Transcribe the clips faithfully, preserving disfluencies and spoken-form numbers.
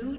Blue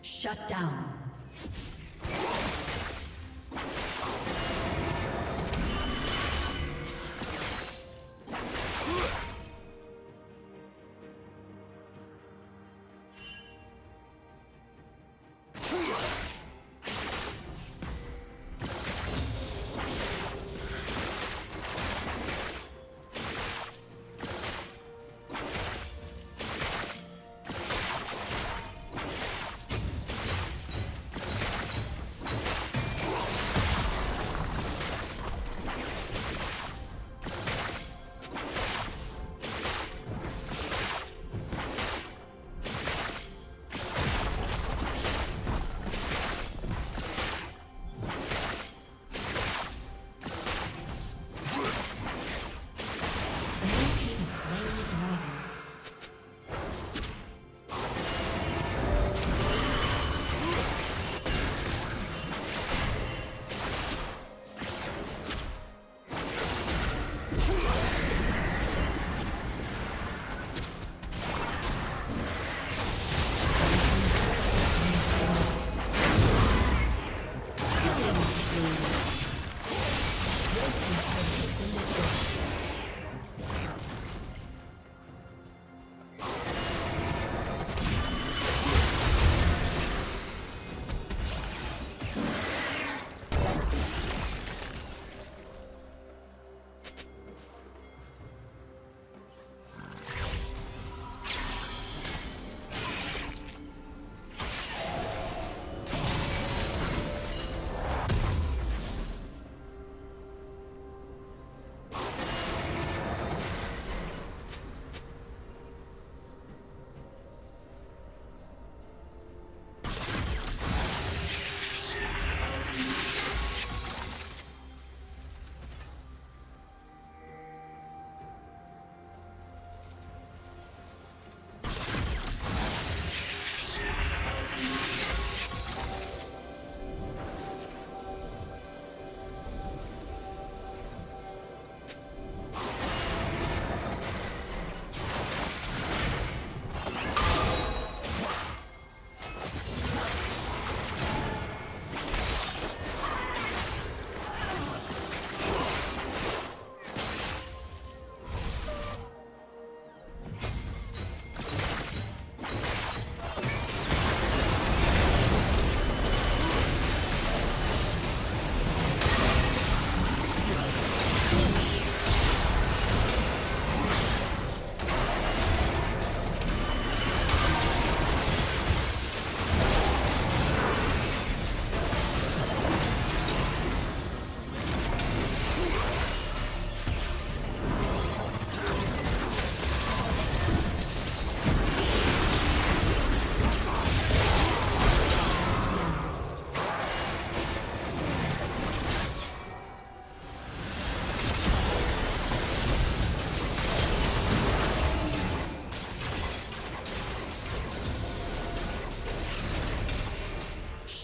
Shut down.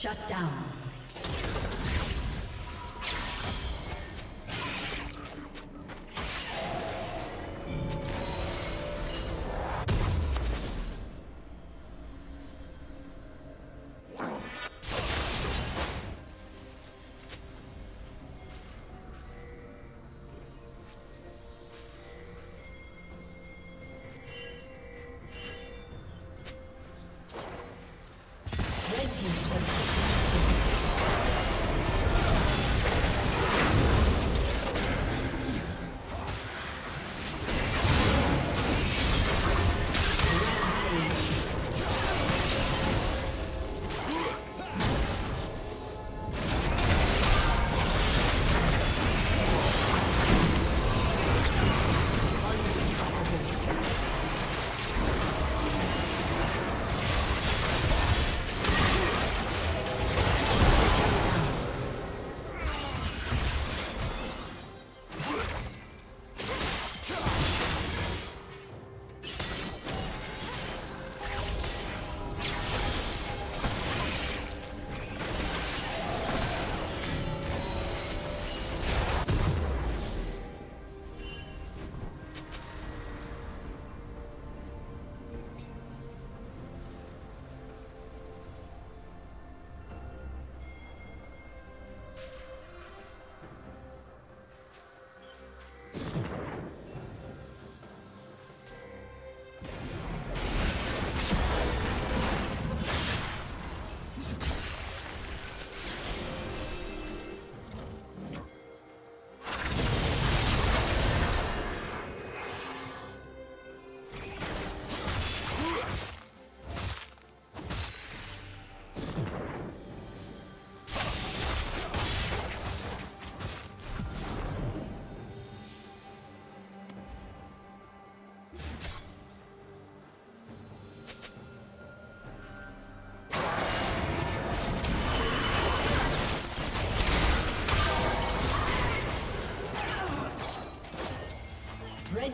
Shut down. Red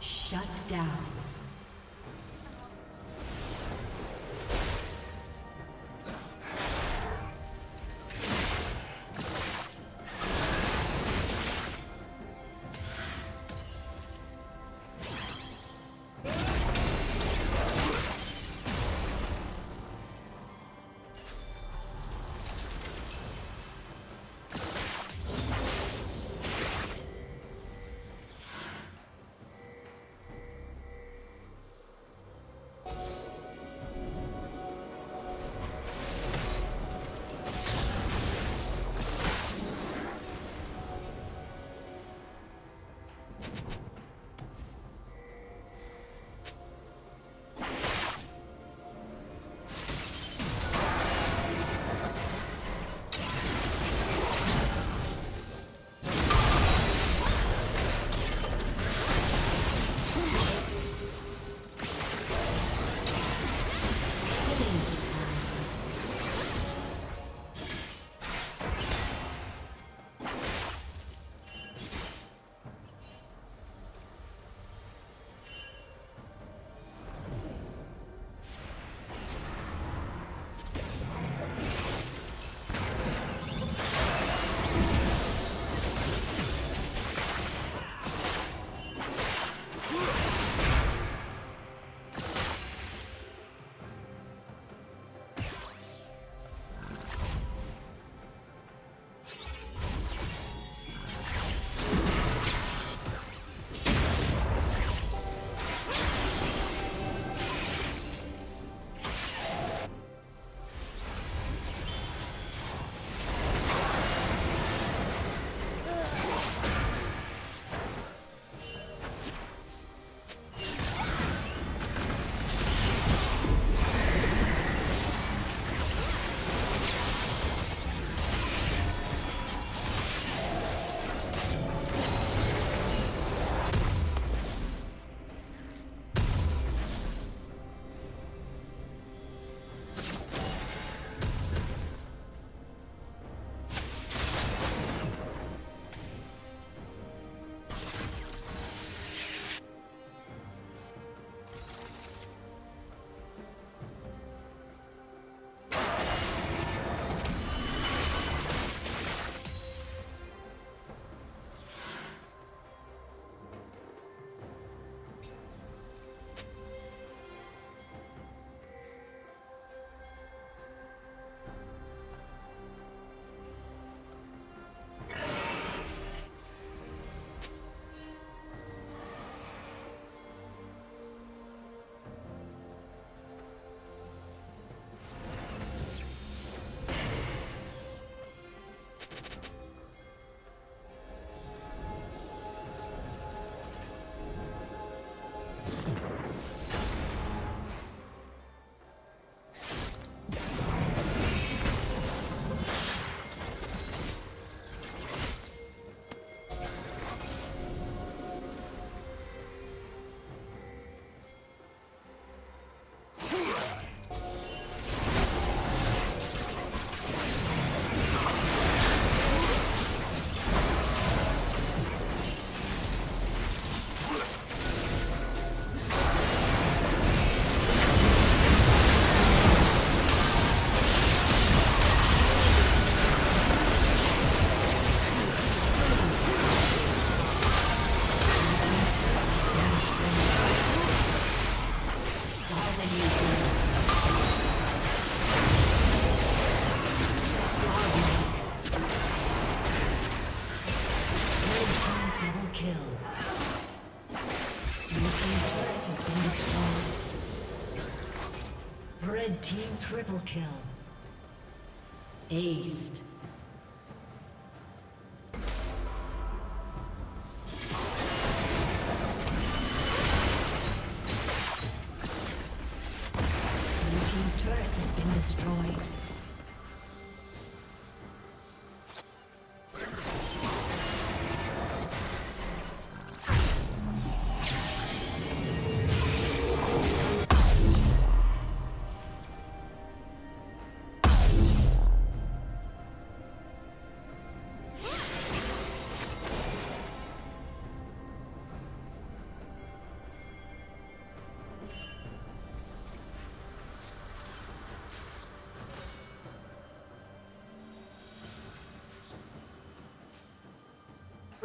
Shut down. Red team triple kill. Aced.